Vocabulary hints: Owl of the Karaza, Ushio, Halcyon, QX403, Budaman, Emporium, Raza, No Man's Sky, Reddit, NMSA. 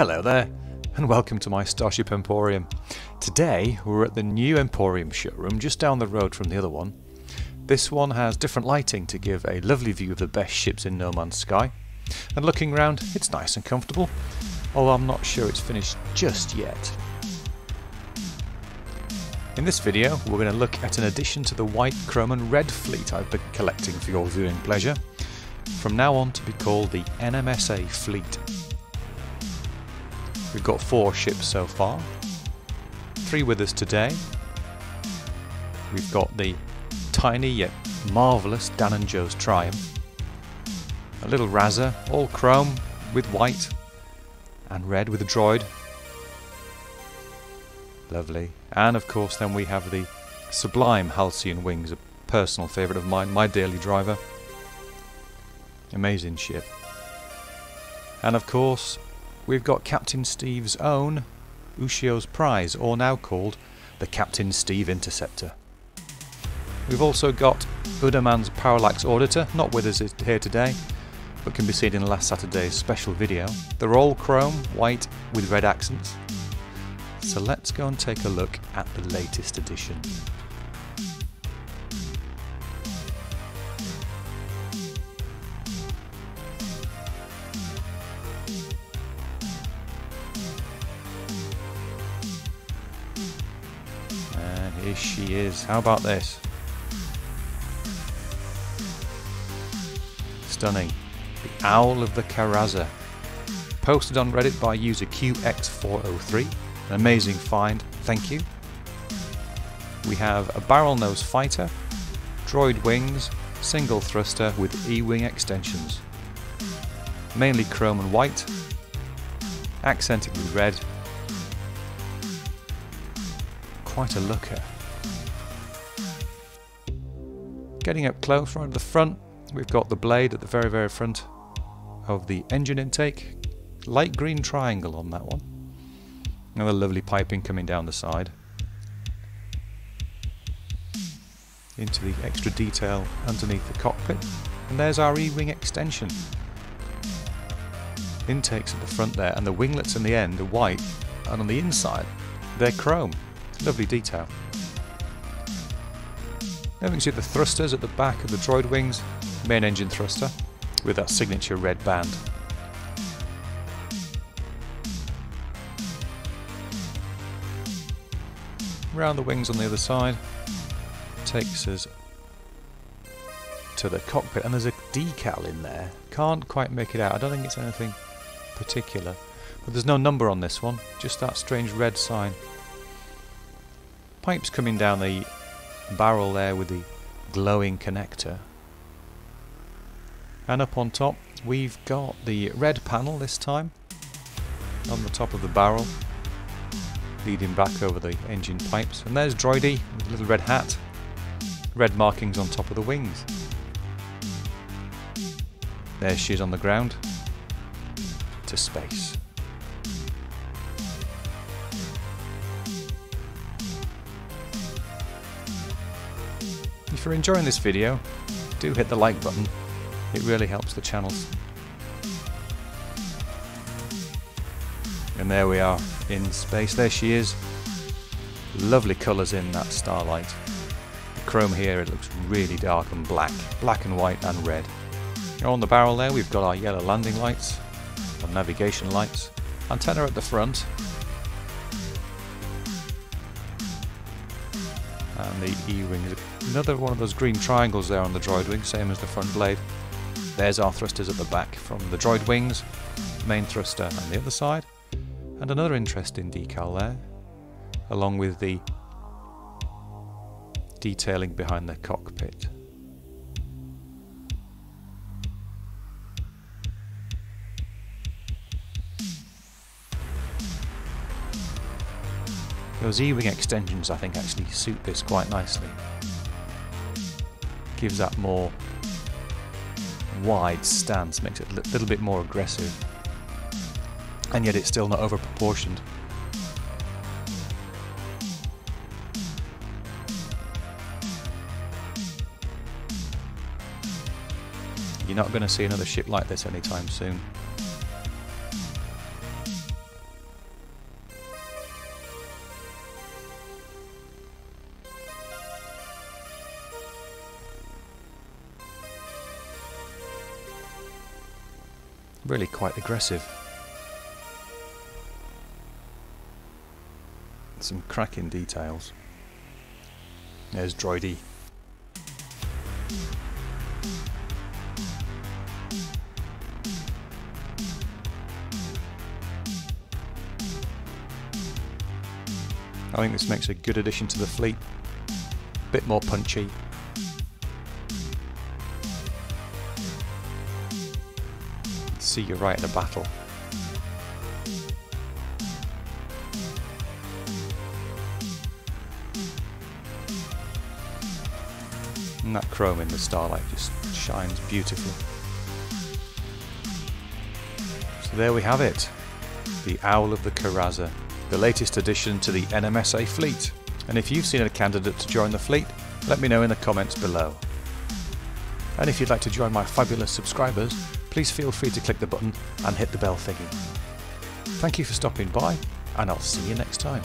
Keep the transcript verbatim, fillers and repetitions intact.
Hello there, and welcome to my Starship Emporium. Today we're at the new Emporium showroom just down the road from the other one. This one has different lighting to give a lovely view of the best ships in No Man's Sky, and looking round it's nice and comfortable, although I'm not sure it's finished just yet. In this video we're going to look at an addition to the white, chrome and red fleet I've been collecting for your viewing pleasure, from now on to be called the N M S A fleet. We've got four ships so far, three with us today. We've got the tiny yet marvellous Dan and Joe's Triumph, a little Raza, all chrome with white and red with a droid, lovely. And of course then we have the sublime Halcyon Wings, a personal favourite of mine, my daily driver, amazing ship. And of course we've got Captain Steve's own Ushio's Prize, or now called the Captain Steve Interceptor. We've also got Budaman's Parallax Auditor, not with us here today, but can be seen in last Saturday's special video. They're all chrome, white with red accents. So let's go and take a look at the latest edition. Here she is. How about this? Stunning. The Owl of the Karaza. Posted on Reddit by user Q X four oh three. An amazing find, thank you. We have a barrel nose fighter, droid wings, single thruster with E-wing extensions. Mainly chrome and white, accented with red. Quite a looker. Getting up close, right at the front, we've got the blade at the very, very front of the engine intake. Light green triangle on that one. Another lovely piping coming down the side. Into the extra detail underneath the cockpit. And there's our E-wing extension. Intakes at the front there, and the winglets in the end are white, and on the inside, they're chrome. Lovely detail. Now we can see the thrusters at the back of the droid wings, main engine thruster with that signature red band. Round the wings on the other side takes us to the cockpit, and there's a decal in there. Can't quite make it out. I don't think it's anything particular, but there's no number on this one, just that strange red sign. Pipes coming down the barrel there with the glowing connector. And up on top we've got the red panel this time on the top of the barrel, leading back over the engine pipes. And there's Droidy with a little red hat, red markings on top of the wings. There she is on the ground to space. If you're enjoying this video, do hit the like button, it really helps the channel. And there we are in space, there she is. Lovely colours in that starlight. The chrome here, it looks really dark and black, black and white and red. On the barrel there we've got our yellow landing lights, our navigation lights, antenna at the front, and the E-wing. Another one of those green triangles there on the droid wing, same as the front blade. There's our thrusters at the back from the droid wings, main thruster on the other side, and another interesting decal there, along with the detailing behind the cockpit. Those E-wing extensions I think actually suit this quite nicely. Gives that more wide stance, makes it a little bit more aggressive, and yet it's still not over proportioned. You're not going to see another ship like this anytime soon. Really quite aggressive. Some cracking details. There's Droidy. I think this makes a good addition to the fleet. Bit more punchy. See you right in a battle. And that chrome in the starlight just shines beautifully. So there we have it. The Owl of the Karaza. The latest addition to the N M S A fleet. And if you've seen a candidate to join the fleet, let me know in the comments below. And if you'd like to join my fabulous subscribers, please feel free to click the button and hit the bell thingy. Thank you for stopping by, and I'll see you next time.